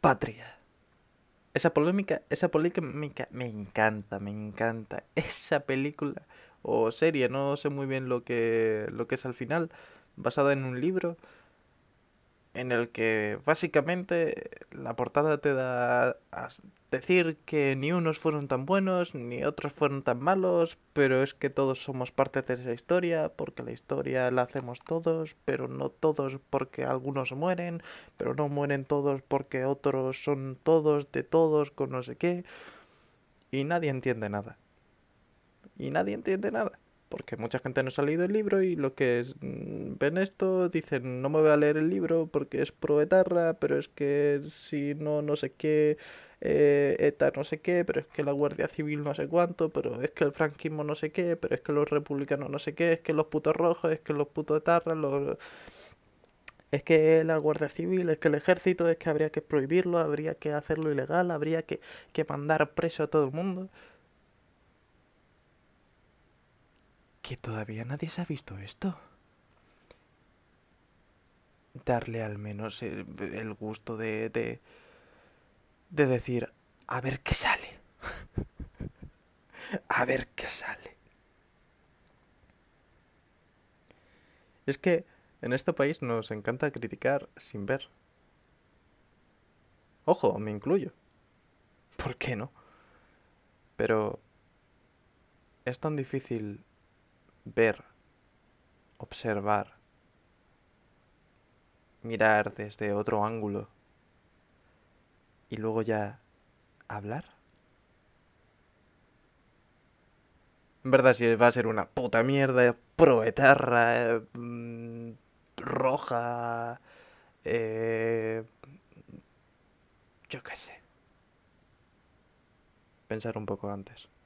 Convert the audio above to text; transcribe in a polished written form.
Patria. Esa polémica me encanta. Esa película o serie, no sé muy bien lo que es al final, basada en un libro en el que básicamente la portada te da a decir que ni unos fueron tan buenos ni otros fueron tan malos, pero es que todos somos parte de esa historia, porque la historia la hacemos todos, pero no todos, porque algunos mueren, pero no mueren todos porque otros son todos de todos con no sé qué, y nadie entiende nada. Porque mucha gente no ha leído el libro y lo que es, ven esto, dicen, no me voy a leer el libro porque es pro etarra, pero es que si no, no sé qué, ETA no sé qué, pero es que la Guardia Civil no sé cuánto, pero es que el franquismo no sé qué, pero es que los republicanos no sé qué, es que los putos rojos, es que los putos etarras, es que la Guardia Civil, es que el ejército, es que habría que prohibirlo, habría que hacerlo ilegal, habría que mandar preso a todo el mundo. Que todavía nadie se ha visto esto. Darle al menos el gusto de decir, a ver qué sale. A ver qué sale. Es que en este país nos encanta criticar sin ver. Ojo, me incluyo. ¿Por qué no? Pero es tan difícil ver, observar, mirar desde otro ángulo y luego ya hablar. En verdad, si va a ser una puta mierda proetarra, roja, yo qué sé. Pensar un poco antes.